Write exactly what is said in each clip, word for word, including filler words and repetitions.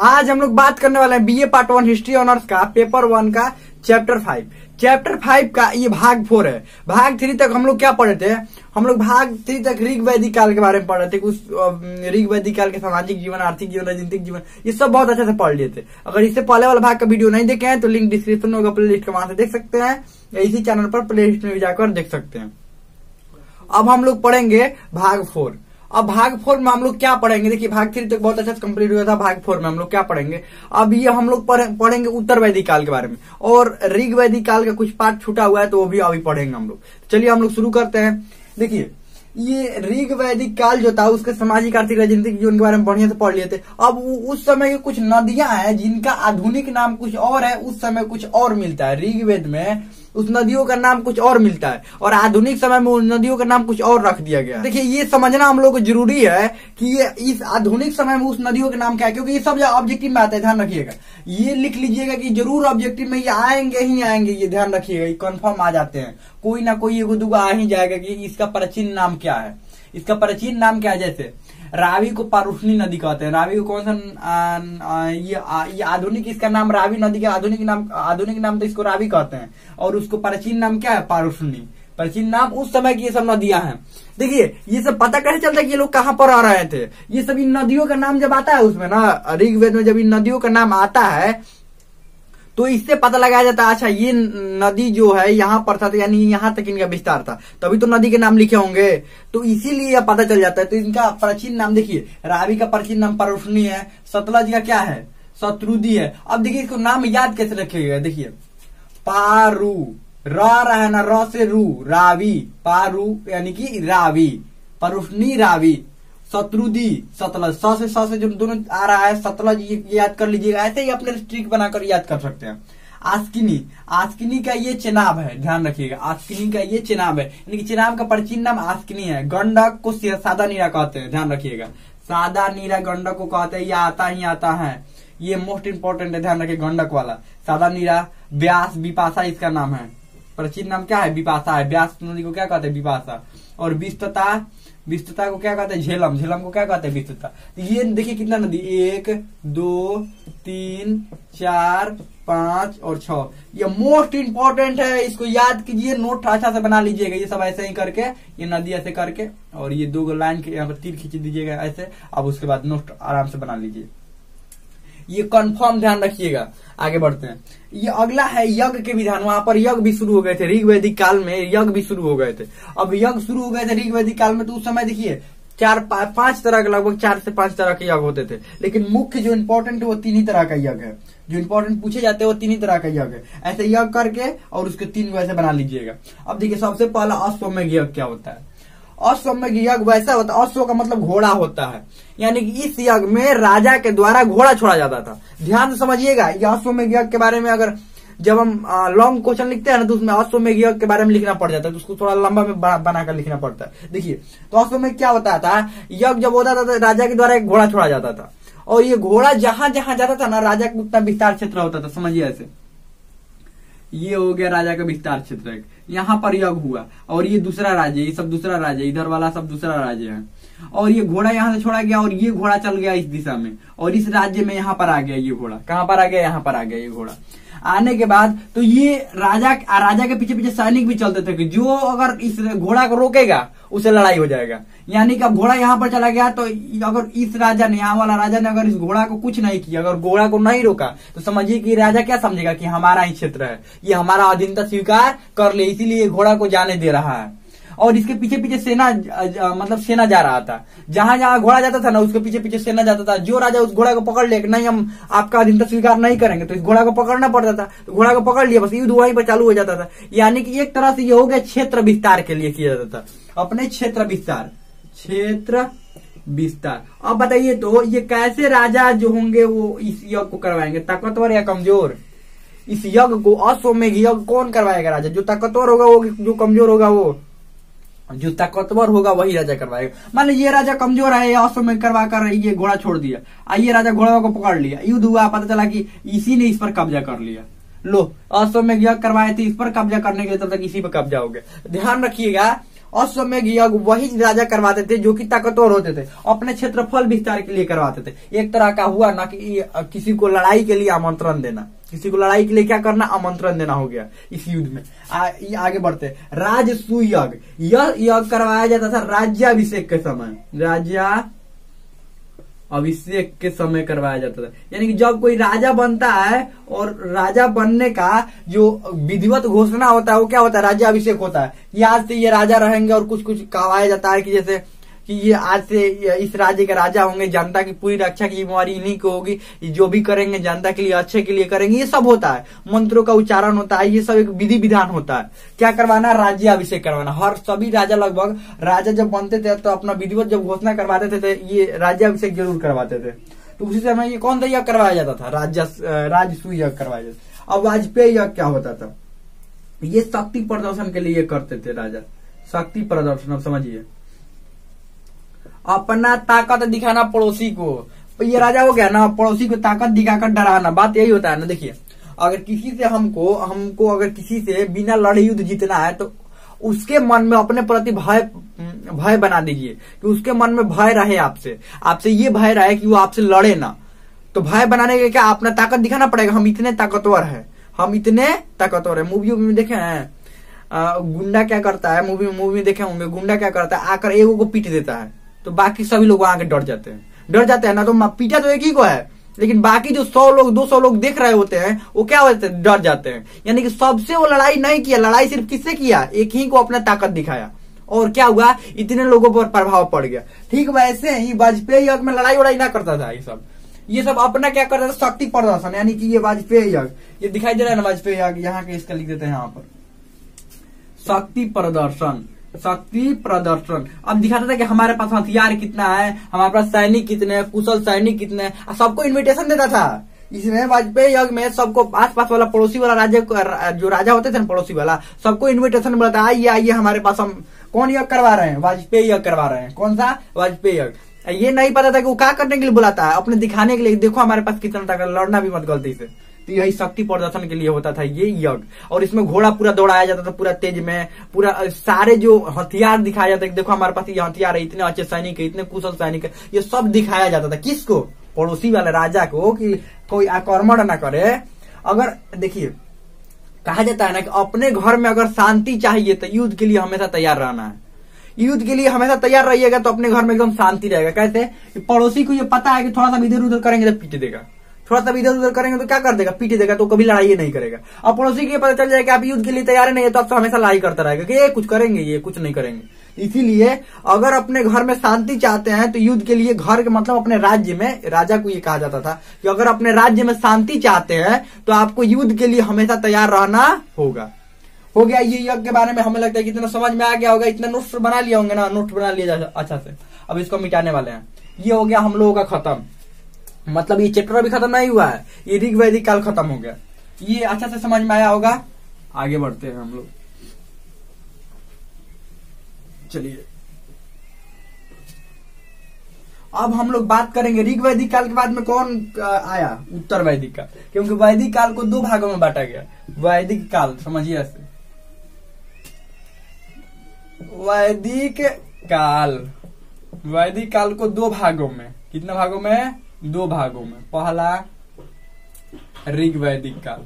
आज हम लोग बात करने वाले हैं BA part one history honours का पेपर वन का चैप्टर फाइव चैप्टर फाइव का ये भाग फोर है। भाग थ्री तक हम लोग क्या पढ़े थे, हम लोग भाग थ्री तक ऋग्वैदिक काल के बारे में पढ़ रहे थे। उस ऋग्वैदिक काल के सामाजिक जीवन, आर्थिक जीवन, राजनीतिक जीवन, ये सब बहुत अच्छे से पढ़ लिए थे। अगर इससे पहले वाला भाग का वीडियो नहीं देखे हैं तो लिंक डिस्क्रिप्शन में होगा, प्ले लिस्ट का वहां से देख सकते हैं या इसी चैनल पर प्ले लिस्ट में जाकर देख सकते हैं। अब हम लोग पढ़ेंगे भाग फोर। अब भाग फोर में हम लोग क्या पढ़ेंगे, देखिए भाग थ्री तक बहुत अच्छा कंप्लीट हुआ था, भाग फोर में हम लोग क्या पढ़ेंगे। अब ये हम लोग पढ़ेंगे उत्तर वैदिक काल के बारे में और ऋग वैदिक काल का कुछ पार्ट छूटा हुआ है तो वो भी अभी पढ़ेंगे हम लोग। चलिए हम लोग शुरू करते हैं। देखिए ये ऋग वैदिक काल जो था उसके सामाजिक, आर्थिक, राजनीतिक जीवन के बारे में बढ़िया से पढ़ लिए थे। अब उस समय की कुछ नदियां हैं जिनका आधुनिक नाम कुछ और है, उस समय कुछ और मिलता है। ऋग्वेद में उस नदियों का नाम कुछ और मिलता है और आधुनिक समय में उन नदियों का नाम कुछ और रख दिया गया है। देखिए ये समझना हम लोग को जरूरी है कि ये इस आधुनिक समय में उस नदियों का नाम क्या है, क्योंकि ये सब ऑब्जेक्टिव में आता है, ध्यान रखिएगा। ये लिख लीजिएगा कि जरूर ऑब्जेक्टिव में ये आएंगे ही आएंगे, ये ध्यान रखिएगा, ये कन्फर्म आ जाते हैं। कोई ना कोई एगो दुगो आ ही जाएगा कि इसका प्राचीन नाम क्या है, इसका प्राचीन नाम क्या है। जैसे रावी को पारुषणी नदी कहते हैं, रावी को कौन सा ये ये आधुनिक इसका नाम, रावी नदी का आधुनिक नाम, आधुनिक नाम तो इसको रावी कहते हैं और उसको प्राचीन नाम क्या है, पारुषणी। प्राचीन नाम उस समय की ये सब नदियां हैं। देखिए ये सब पता कैसे चलता है कि ये लोग कहाँ पर आ रहे थे, ये सब इन नदियों का नाम जब आता है उसमें ना, ऋग्वेद में जब इन नदियों का नाम आता है तो इससे पता लगाया जाता है अच्छा ये नदी जो है यहाँ पर था, यानी यहाँ तक इनका विस्तार था, तभी तो नदी के नाम लिखे होंगे, तो इसीलिए यह पता चल जाता है। तो इनका प्राचीन नाम देखिए, रावी का प्राचीन नाम पारुषणी है, सतलज का क्या है, सत्रुदी है। अब देखिए इसको नाम याद कैसे रखेगा, देखिए पारू रहा है ना, र से रू, रावी पारू यानी कि रावी, पारुषणी रावी, सत्रुदी सतलज, स से स से जो दोनों आ रहा है सतलज, ये याद कर लीजिएगा। ऐसे ही अपने ट्रिक बनाकर याद कर सकते हैं। आस्किनी, आस्किनी का ये चेनाब है, ध्यान रखिएगा, आस्किनी का ये चेनाब है, यानी कि चेनाब का प्राचीन नाम आस्किनी है। गंडक को सादा नीरा कहते हैं, ध्यान रखिएगा, सादा नीरा गंडक को कहते हैं, ये आता ही आता है, ये मोस्ट इम्पोर्टेंट है, ध्यान रखिए गंडक वाला सादा नीरा। व्यास, बिपाशा इसका नाम है, प्राचीन नाम क्या है, बिपाशा है, व्यास नदी को क्या कहते हैं, बिपाशा। और विस्तृता, विस्तृता को क्या कहते हैं, झेलम, झेलम को क्या कहते हैं, विस्तृता। ये देखिए कितना नदी, एक दो तीन चार पांच और छह, ये मोस्ट इम्पोर्टेंट है, इसको याद कीजिए, नोट अच्छा से बना लीजिएगा। ये सब ऐसे ही करके, ये नदी ऐसे करके और ये दो लाइन के यहाँ पर तीर खींच दीजिएगा ऐसे, अब उसके बाद नोट आराम से बना लीजिए, ये कंफर्म ध्यान रखिएगा। आगे बढ़ते हैं, ये अगला है यज्ञ के विधान। वहां पर यज्ञ भी शुरू हो गए थे ऋग्वैदिक काल में, यज्ञ भी शुरू हो गए थे। अब यज्ञ शुरू हो गए थे ऋग्वैदिक काल में तो उस समय देखिए चार पा, पांच तरह के, लगभग चार से पांच तरह के यज्ञ होते थे, लेकिन मुख्य जो इम्पोर्टेंट है वो तीन ही तरह का यज्ञ है, जो इम्पोर्टेंट पूछे जाते हैं वो तीन ही तरह का यज्ञ है। ऐसे यज्ञ करके और उसके तीन वैसे बना लीजिएगा। अब देखिए सबसे पहला अश्वमेघ यज्ञ क्या होता है। अश्वमेघ यज्ञ वैसा होता है, अश्व का मतलब घोड़ा होता है, यानी कि इस यज्ञ में राजा के द्वारा घोड़ा छोड़ा जाता था। ध्यान समझिएगा, ये अश्वमेघ यज्ञ के बारे में अगर जब हम लॉन्ग क्वेश्चन लिखते हैं ना तो उसमें अश्वमेघ यज्ञ के बारे में लिखना पड़ जाता है, तो उसको थोड़ा लंबा में बनाकर लिखना पड़ता है। देखिए तो अश्वमेघ क्या होता था, यज्ञ जब होता था तो राजा के द्वारा एक घोड़ा छोड़ा जाता था और ये घोड़ा जहां जहां जाता था ना राजा का उतना विस्तार क्षेत्र होता था, समझिए ऐसे, ये हो गया राजा का विस्तार क्षेत्र, यहाँ पर यज्ञ हुआ और ये दूसरा राज्य, ये सब दूसरा राज्य, इधर वाला सब दूसरा राज्य है और ये घोड़ा यहाँ से छोड़ा गया और ये घोड़ा चल गया इस दिशा में और इस राज्य में यहाँ पर आ गया, ये घोड़ा कहाँ पर आ गया, यहाँ पर आ गया। ये घोड़ा आने के बाद तो ये राजा राजा के पीछे पीछे सैनिक भी चलते थे कि जो अगर इस घोड़ा को रोकेगा उसे लड़ाई हो जाएगा, यानी कि अब घोड़ा यहाँ पर चला गया तो अगर इस राजा ने, यहाँ वाला राजा ने अगर इस घोड़ा को कुछ नहीं किया, अगर घोड़ा को नहीं रोका तो समझिए कि राजा क्या समझेगा कि हमारा ही क्षेत्र है, ये हमारा अधीनता स्वीकार कर ले, इसीलिए घोड़ा को जाने दे रहा है। और इसके पीछे पीछे सेना जा, मतलब सेना जा रहा था, जहां जहां घोड़ा जाता था ना उसके पीछे पीछे सेना जाता था। जो राजा उस घोड़ा को पकड़ ले, नहीं हम आपका अधीनता स्वीकार नहीं करेंगे, तो इस घोड़ा को पकड़ना पड़ता था, तो घोड़ा को पकड़ लिया, बस युद्ध वहीं पर चालू हो जाता था। यानी कि एक तरह से ये हो गया क्षेत्र विस्तार के लिए किया जाता था, अपने क्षेत्र विस्तार, क्षेत्र विस्तार। अब बताइए तो ये कैसे राजा जो होंगे वो इस यज्ञ को करवाएंगे, ताकतवर या कमजोर? इस यज्ञ को, अश्वमेघ यज्ञ कौन करवाएगा राजा? जो ताकतवर होगा वो, जो कमजोर होगा वो, जो ताकतवर होगा वही राजा करवाएगा। मान लो ये राजा कमजोर है, अश्वमेघ करवा कर ये घोड़ा छोड़ दिया, आइए राजा घोड़ा को पकड़ लिया, युद्ध हुआ, पता चला कि इसी ने इस पर कब्जा कर लिया, लो अश्वमेघ यज्ञ करवाए थे इस पर कब्जा करने के लिए, तब तक इसी पर कब्जा हो गया। ध्यान रखिएगा अश्वमेघ यज्ञ वही राजा करवाते थे जो कि ताकतवर होते थे, अपने क्षेत्रफल विस्तार के लिए करवाते थे। एक तरह का हुआ ना कि किसी को लड़ाई के लिए आमंत्रण देना, किसी को लड़ाई के लिए क्या करना, आमंत्रण देना हो गया इस युद्ध में। आ, आगे बढ़ते राजसूय यज्ञ, यह यज्ञ करवाया जाता था राज्याभिषेक के समय, राज्य अभिषेक के समय करवाया जाता था। यानी कि जब कोई राजा बनता है और राजा बनने का जो विधिवत घोषणा होता है वो क्या होता है, राज्याभिषेक होता है। कि आज से ये राजा रहेंगे, और कुछ कुछ कहवाया जाता है कि जैसे कि ये आज से इस राज्य के राजा होंगे, जनता की पूरी रक्षा की जिम्मेवारी इन्हीं की होगी, जो भी करेंगे जनता के लिए अच्छे के लिए करेंगे, ये सब होता है। मंत्रों का उच्चारण होता है, ये सब एक विधि विधान होता है। क्या करवाना, राज्याभिषेक करवाना। हर सभी राजा लगभग राजा जब बनते थे तो अपना विधिवत जब घोषणा करवाते थे तो ये राज्याभिषेक जरूर करवाते थे। तो उसी समय ये कौन सा यज्ञ करवाया जाता था, राज्य राजसूय यज्ञ करवाया जाता था। अब वाजपेयी यज्ञ क्या होता था, ये शक्ति प्रदर्शन के लिए करते थे राजा, शक्ति प्रदर्शन। अब समझिए, अपना ताकत दिखाना पड़ोसी को, ये राजा हो गया ना, पड़ोसी को ताकत दिखाकर डराना, बात यही होता है ना। देखिए, अगर किसी से हमको हमको अगर किसी से बिना लड़े युद्ध जीतना है तो उसके मन में अपने प्रति भय भय बना दीजिए, कि उसके मन में भय रहे आपसे, आपसे ये भय रहे कि वो आपसे लड़े ना। तो भय बनाने के क्या, अपना ताकत दिखाना पड़ेगा, हम इतने ताकतवर है, हम इतने ताकतवर है। मूवी में देखे हैं गुंडा क्या करता है, मूवी मूवी में देखे होंगे, गुंडा क्या करता है, आकर एगो को पीट देता है तो बाकी सभी लोग आके डर जाते हैं, डर जाते हैं ना। तो पीटा तो एक ही को है, लेकिन बाकी जो सौ लोग दो सौ लोग देख रहे होते हैं वो क्या होते हैं, डर जाते हैं। यानी कि सबसे वो लड़ाई नहीं किया, लड़ाई सिर्फ किससे किया, एक ही को अपना ताकत दिखाया, और क्या हुआ, इतने लोगों पर प्रभाव पड़ गया। ठीक वैसे ही वाजपेयी यज्ञ में लड़ाई वड़ाई ना करता था, ये सब ये सब अपना क्या करता था, शक्ति प्रदर्शन। यानी कि ये वाजपेयी यज्ञ, ये दिखाई दे रहा है ना वाजपेयी यज्ञ, यहाँ के इसका लिख देते हैं यहाँ पर शक्ति प्रदर्शन, शक्ति प्रदर्शन। अब दिखाता था कि हमारे पास हथियार कितना है, हमारे पास सैनिक कितने हैं, कुशल सैनिक कितने हैं, सबको इनविटेशन देता था। इसमें वाजपेयी यज्ञ में सबको आस पास वाला पड़ोसी वाला राज्य जो राजा होते थे ना, पड़ोसी वाला, सबको इनविटेशन मिलता, आइए आइए हमारे पास। हम कौन यज्ञ करवा रहे हैं, वाजपेयी यज्ञ करवा रहे हैं। कौन सा, वाजपेयी यज्ञ। ये नहीं पता था कि वो क्या करने के लिए बुलाता है, अपने दिखाने के लिए, देखो हमारे पास कितना ताकत, लड़ना भी मत गलती से। तो यही शक्ति प्रदर्शन के लिए होता था ये यज्ञ। और इसमें घोड़ा पूरा दौड़ाया जाता था, पूरा तेज में, पूरा सारे जो हथियार दिखाया जाता है, देखो हमारे पास ये हथियार है, इतने अच्छे सैनिक है, इतने कुशल सैनिक है, ये सब दिखाया जाता था। किसको, पड़ोसी वाले राजा को, कि कोई आक्रमण ना करे। अगर देखिए कहा जाता है ना कि अपने घर में अगर शांति चाहिए तो युद्ध के लिए हमेशा तैयार रहना है, युद्ध के लिए हमेशा तैयार रहिएगा तो अपने घर में एकदम शांति रहेगा। कहते पड़ोसी को ये पता है कि थोड़ा सा इधर उधर करेंगे तो पीट देगा, थोड़ा सा इधर उधर करेंगे तो क्या कर देगा, पीटे देगा, तो कभी लड़ाई नहीं करेगा। अब पड़ोसी के पता चल जाए कि आप युद्ध के लिए तैयार नहीं है तो आपसे हमेशा लड़ाई करता रहेगा कि ये कुछ करेंगे, ये कुछ नहीं करेंगे। इसीलिए अगर अपने घर में शांति चाहते हैं तो युद्ध के लिए घर के मतलब अपने राज्य में, राजा को ये कहा जाता था कि अगर अपने राज्य में शांति चाहते हैं तो आपको युद्ध के लिए हमेशा तैयार रहना होगा। हो गया ये यज्ञ के बारे में, हमें लगता है कि इतना समझ में आ गया होगा, इतना नोट्स बना लिया होंगे ना, नोट्स बना लिया अच्छा से। अब इसको मिटाने वाले हैं। ये हो गया हम लोगों का खत्म, मतलब ये चैप्टर अभी खत्म नहीं हुआ है, ये ऋग्वैदिक काल खत्म हो गया। ये अच्छा से समझ में आया होगा। आगे बढ़ते हैं हम लोग, चलिए अब हम लोग बात करेंगे ऋग्वैदिक काल के बाद में कौन आया, उत्तर वैदिक काल, क्योंकि वैदिक काल को दो भागों में बांटा गया। वैदिक काल समझिए ऐसे, वैदिक काल, वैदिक काल को दो भागों में, कितने भागों में, दो भागों में। पहला ऋग्वैदिक काल,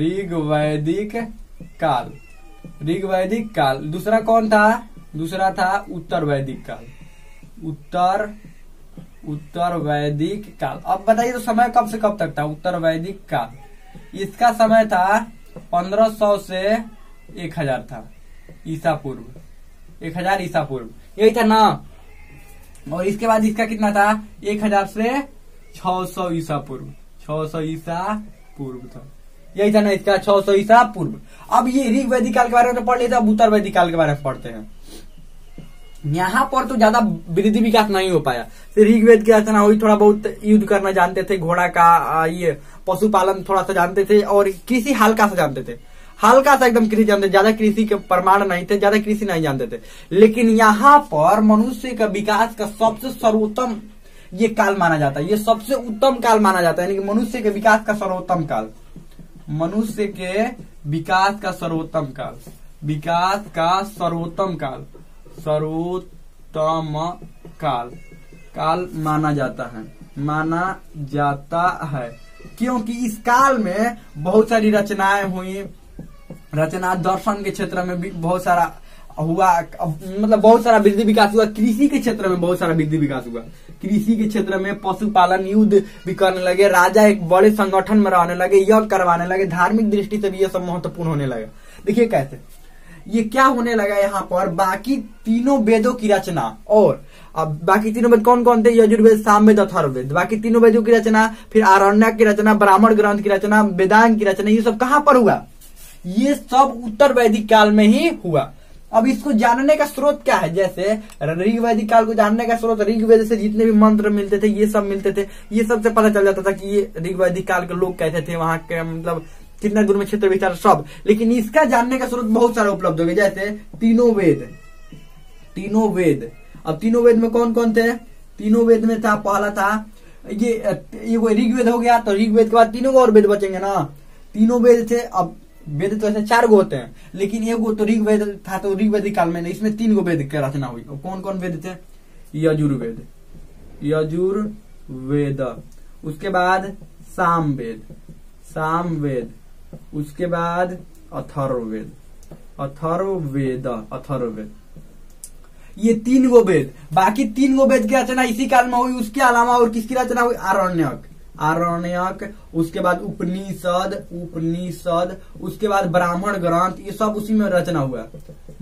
ऋग्वैदिक काल, ऋग्वैदिक काल। दूसरा कौन था, दूसरा था उत्तर वैदिक काल, उत्तर उत्तर वैदिक काल। अब बताइए तो समय कब से कब तक था उत्तर वैदिक काल, इसका समय था पंद्रह सौ से एक हजार था ईसा पूर्व, एक हजार ईसा पूर्व, यही था ना। और इसके बाद इसका कितना था, एक हजार से छह सौ ईसा पूर्व, छह सौ ईसा पूर्व था, यही था ना इसका, छह सौ ईसा पूर्व। अब ये ऋग्वैदिक काल के बारे में तो पढ़ लेते हैं, अब उत्तर वैदिक काल के बारे में पढ़ते हैं। यहाँ पर तो ज्यादा वृद्धि विकास नहीं हो पाया, ऋग्वेद की रचना हुई, थोड़ा बहुत युद्ध करना जानते थे, घोड़ा का ये पशुपालन थोड़ा सा जानते थे, और कृषि हल्का सा जानते थे, हल्का सा एकदम कृषि जानते, ज्यादा कृषि के प्रमाण नहीं थे, ज्यादा कृषि नहीं जानते थे। लेकिन यहाँ पर मनुष्य का विकास का सबसे सर्वोत्तम ये काल माना जाता है, ये सबसे उत्तम काल माना जाता है, यानी कि मनुष्य के विकास का सर्वोत्तम काल, मनुष्य के विकास का सर्वोत्तम काल। विकास का सर्वोत्तम काल सर्वोत्तम काल काल माना जाता है माना जाता है क्योंकि इस काल में बहुत सारी रचनाएं हुई। रचना दर्शन के क्षेत्र में भी बहुत सारा हुआ, मतलब बहुत सारा वृद्धि विकास हुआ। कृषि के क्षेत्र में बहुत सारा वृद्धि विकास हुआ। कृषि के क्षेत्र में पशुपालन युद्ध भी करने लगे। राजा एक बड़े संगठन में रहने लगे, यज्ञ करवाने लगे। धार्मिक दृष्टि से भी यह सब महत्वपूर्ण होने लगा। देखिए कैसे ये क्या होने लगा यहाँ पर, बाकी तीनों वेदों की रचना। और अब बाकी तीनों वेद कौन कौन थे? यजुर्वेद, सामवेद, अथर्ववेद। बाकी तीनों वेदों की रचना, फिर आरण्यक की रचना, ब्राह्मण ग्रंथ की रचना, वेदांग की रचना, ये सब कहाँ पर हुआ? ये सब उत्तर वैदिक काल में ही हुआ। अब इसको जानने का स्रोत क्या है? जैसे ऋग्वैदिक काल को जानने का स्रोत ऋग्वेद से जितने भी मंत्र मिलते थे ये सब मिलते थे, ये सबसे पता चल जाता था कि ये ऋग्वैदिक काल के लोग कैसे थे, वहां के मतलब कितना दूर में क्षेत्र विचार सब। लेकिन इसका जानने का स्रोत बहुत सारा उपलब्ध हो गया, जैसे तीनों वेद। तीनों वेद अब तीनों वेद में कौन कौन थे? तीनों वेद में था, पहला था ये ये ऋग्वेद हो गया, तो ऋग्वेद के बाद तीनों और वेद बचेंगे ना। तीनों वेद थे। अब वेद तो ऐसे चार गो होते हैं, लेकिन एक गो तो ऋग्वेद था, तो ऋग्वैदिक काल में इसमें तीन गो वेद की रचना हुई। और कौन कौन वेद थे? यजुर्वेद, यजुर्वेद, उसके बाद सामवेद, सामवेद, उसके बाद अथर्ववेद, अथर्ववेद, अथर्ववेद। ये तीन गो वेद, बाकी तीन गो वेद की रचना इसी काल में हुई। उसके अलावा और किसकी रचना हुई? आरण्यक, आरण्यक, उसके बाद उपनिषद, उपनिषद, उसके बाद ब्राह्मण ग्रंथ, ये सब उसी में रचना हुआ।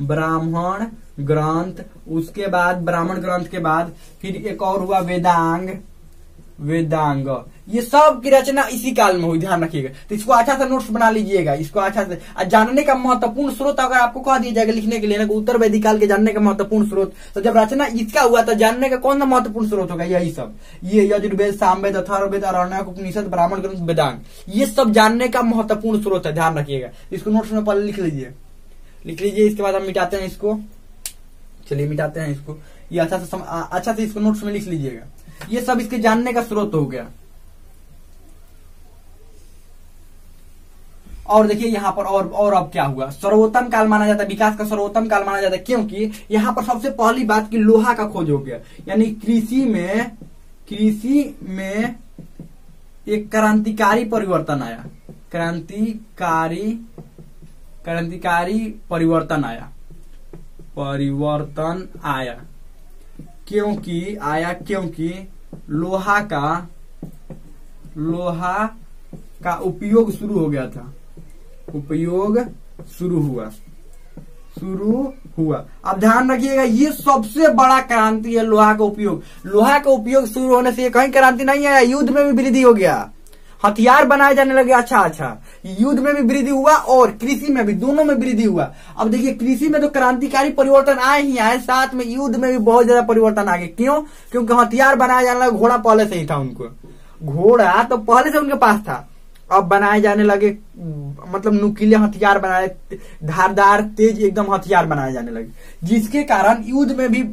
ब्राह्मण ग्रंथ, उसके बाद ब्राह्मण ग्रंथ के बाद फिर एक और हुआ वेदांग, वेदांग। ये सब की रचना इसी काल में हुई। ध्यान रखिएगा, तो इसको अच्छा सा नोट्स बना लीजिएगा। इसको अच्छा से जानने का महत्वपूर्ण स्रोत अगर आपको कह दिया जाएगा लिखने के लिए ना, उत्तर वैदिक काल के जानने का महत्वपूर्ण स्रोत, तो जब रचना इसका हुआ तो जानने का कौन सा महत्वपूर्ण स्रोत होगा? यही सब, ये यजुर्वेद, सामवेद, अथर्ववेद, आरण्यक, उपनिषद, ब्राह्मण ग्रंथ, वेदांग, ये सब जानने का महत्वपूर्ण स्रोत है। ध्यान रखिएगा, इसको नोट्स में पहले लिख लीजिए, लिख लीजिए। इसके बाद हम मिटाते हैं इसको, चलिए मिटाते हैं इसको। ये अच्छा से अच्छा से इसको नोट्स में लिख लीजिएगा। ये सब इसके जानने का स्रोत हो गया। और देखिए यहाँ पर और और अब क्या हुआ? सर्वोत्तम काल माना जाता है, विकास का सर्वोत्तम काल माना जाता है, क्योंकि यहाँ पर सबसे पहली बात कि लोहा का खोज हो गया। यानी कृषि में कृषि में एक क्रांतिकारी परिवर्तन आया, क्रांतिकारी क्रांतिकारी परिवर्तन आया, परिवर्तन आया क्योंकि आया क्योंकि लोहा का लोहा का उपयोग शुरू हो गया था, उपयोग शुरू हुआ शुरू हुआ। अब ध्यान रखिएगा, ये सबसे बड़ा क्रांति है, लोहा का उपयोग। लोहा का उपयोग शुरू होने से ये कहीं क्रांति नहीं आया, युद्ध में भी वृद्धि हो गया, हथियार बनाए जाने लगे। अच्छा अच्छा युद्ध में भी वृद्धि हुआ और कृषि में भी, दोनों में वृद्धि हुआ। अब देखिए कृषि में तो क्रांतिकारी परिवर्तन आए ही आए, साथ में युद्ध में भी बहुत ज्यादा परिवर्तन आ गए। क्यों? क्योंकि हथियार बनाया जाने लगा। घोड़ा पहले से ही था उनको, घोड़ा तो पहले से उनके पास था। अब बनाए जाने लगे, मतलब नुकीले हथियार बनाए, धारदार तेज एकदम हथियार बनाए जाने लगे, जिसके कारण युद्ध में भी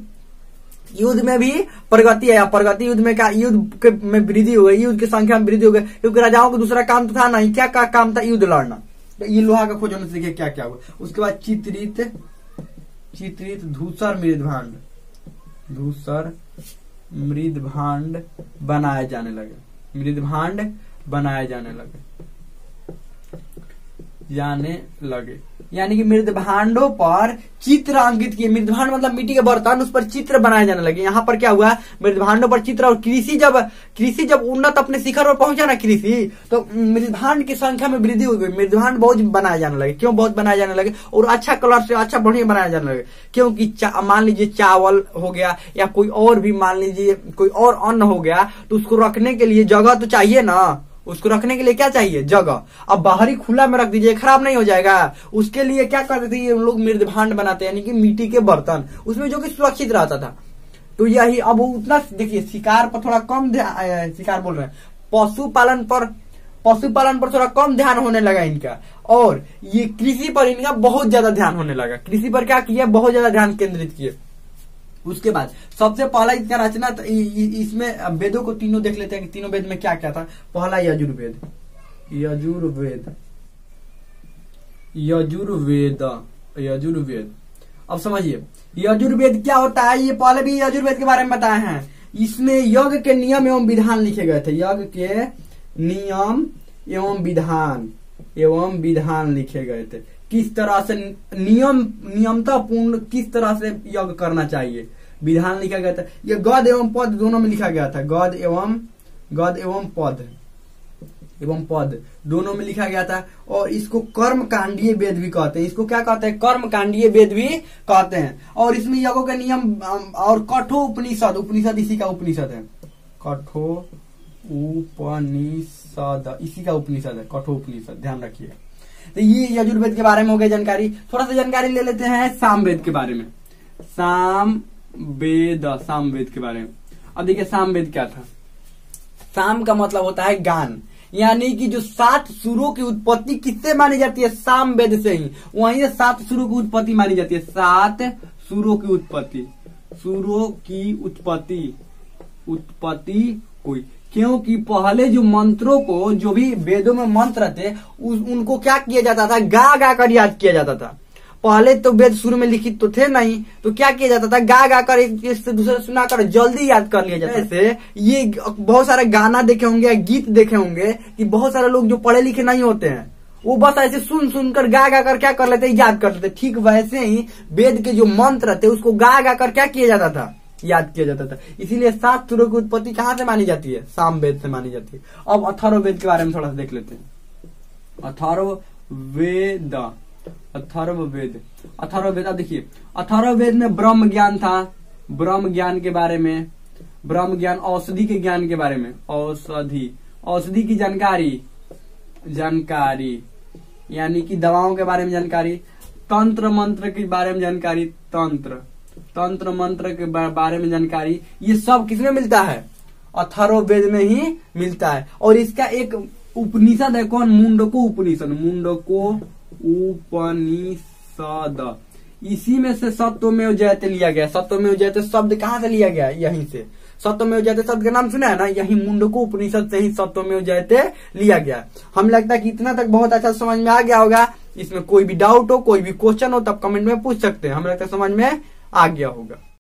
युद्ध में भी प्रगति है। प्रगति युद्ध में क्या, युद्ध में वृद्धि हो गई, युद्ध की संख्या में वृद्धि हो गई, क्योंकि राजाओं को दूसरा काम तो था नहीं। क्या का काम था? युद्ध लड़ना। तो ये लोहा का खोज होने से क्या क्या हुआ? उसके बाद चित्रित चित्रित धूसर मृदभांड, धूसर मृदभांड बनाए जाने लगे, मृदभांड बनाए जाने लगे जाने लगे यानी कि मृदभांडों पर चित्र अंकित किए। मृदभांड मतलब मिट्टी के बर्तन, उस पर चित्र बनाए जाने लगे। यहाँ पर क्या हुआ? मृदभांडों पर चित्र। और कृषि जब कृषि जब उन्नत अपने शिखर पर पहुंचा ना कृषि, तो मृदभांड की संख्या में वृद्धि हो गई। मृदभांड बहुत बनाए जाने लगे। क्यों बहुत बनाए जाने लगे? और अच्छा कलर से अच्छा बढ़िया बनाए जाने लगे, क्योंकि मान लीजिए चावल हो गया या कोई और भी, मान लीजिए कोई और अन्न हो गया, तो उसको रखने के लिए जगह तो चाहिए ना। उसको रखने के लिए क्या चाहिए? जगह। अब बाहरी खुला में रख दीजिए, खराब नहीं हो जाएगा। उसके लिए क्या करते थे ये लोग? मृदभांड बनाते, यानी कि मिट्टी के बर्तन, उसमें जो कि सुरक्षित रहता था। तो यही अब उतना देखिए शिकार पर थोड़ा कम ध्यान, शिकार बोल रहे हैं, पशुपालन पर पशुपालन पर थोड़ा कम ध्यान होने लगा इनका। और ये कृषि पर इनका बहुत ज्यादा ध्यान होने लगा। कृषि पर क्या किया? बहुत ज्यादा ध्यान केंद्रित किए। उसके बाद सबसे पहला इसका रचना, इसमें वेदों को तीनों देख लेते हैं कि तीनों वेद में क्या क्या था। पहला यजुर्वेद, यजुर्वेद, यजुर्वेद यजुर्वेद। अब समझिए यजुर्वेद क्या होता है। ये पहले भी यजुर्वेद के बारे में बताए हैं। इसमें यज्ञ के नियम एवं विधान लिखे गए थे। यज्ञ के नियम एवं विधान एवं विधान लिखे गए थे। किस तरह से नियम नियमता पूर्ण किस तरह से यज्ञ करना चाहिए विधान लिखा गया था। यह गद एवं पद दोनों में लिखा गया था। गद एवं गद एवं पद एवं पद दोनों में लिखा गया था। और इसको कर्म कांडीय वेद भी कहते हैं। इसको क्या कहते हैं? कर्म कांडीय वेद भी कहते हैं। और इसमें यज्ञों के नियम और कठोपनिषद उपनिषद इसी का उपनिषद है। कठोपनिषद इसी का उपनिषद है। कठोपनिषद ध्यान रखिए। तो ये यजुर्वेद के बारे में हो गई जानकारी। थोड़ा सा जानकारी ले लेते हैं सामवेद के बारे में। सामवेद सामवेद के बारे में अब देखिए सामवेद क्या था। साम का मतलब होता है गान, यानी कि जो सात सुरों की उत्पत्ति किससे मानी जाती है? सामवेद से ही। वहीं सात सुरों की उत्पत्ति मानी जाती है। सात सुरों की उत्पत्ति सुरों की उत्पत्ति उत्पत्ति हुई, क्योंकि पहले जो मंत्रों को जो भी वेदों में मंत्र थे उनको क्या किया जाता था? गा गा कर याद किया जाता था। पहले तो वेद शुरू में लिखित तो थे नहीं, तो क्या किया जाता था? गा गा कर एक से दूसरे सुना कर जल्दी याद कर लिया जाता। ऐसे ये बहुत सारे गाना देखे होंगे या गीत देखे होंगे कि बहुत सारे लोग जो पढ़े लिखे नहीं होते हैं वो बस ऐसे सुन सुनकर गा गा कर क्या कर लेते हैं? याद कर लेते। ठीक वैसे ही वेद के जो मंत्र थे उसको गा गा कर क्या किया जाता था? याद किया जाता था। इसीलिए सात सुरों की उत्पत्ति कहाँ से मानी जाती है? सामवेद से मानी जाती है। अब अथर्ववेद के बारे में थोड़ा सा देख लेते हैं। अथर्ववेद अथर्ववेद अथर्ववेद अब देखिए अथर्ववेद में ब्रह्म ज्ञान था। ब्रह्म ज्ञान के बारे में ब्रह्म ज्ञान औषधि के ज्ञान के बारे में औषधि औषधि की जानकारी जानकारी यानी कि दवाओं के बारे में जानकारी। तंत्र मंत्र के बारे में जानकारी तंत्र तंत्र मंत्र के बारे में जानकारी। ये सब किसमें मिलता है? अथर्ववेद में ही मिलता है। और इसका एक उपनिषद है। कौन? मुंडको उपनिषद। मुंडको उपनिषद इसी में से सत्वमेव जयते लिया गया। सत्वमेव जयते शब्द कहाँ से लिया गया? यहीं से। सत्वमेव जयते शब्द का नाम सुना है ना? यही मुंडको उपनिषद से ही सत्वमेव जयते लिया गया। हमें लगता है कि इतना तक बहुत अच्छा समझ में आ गया होगा। इसमें कोई भी डाउट हो कोई भी क्वेश्चन हो तब कमेंट में पूछ सकते हैं। हमें लगता है समझ में आ गया होगा।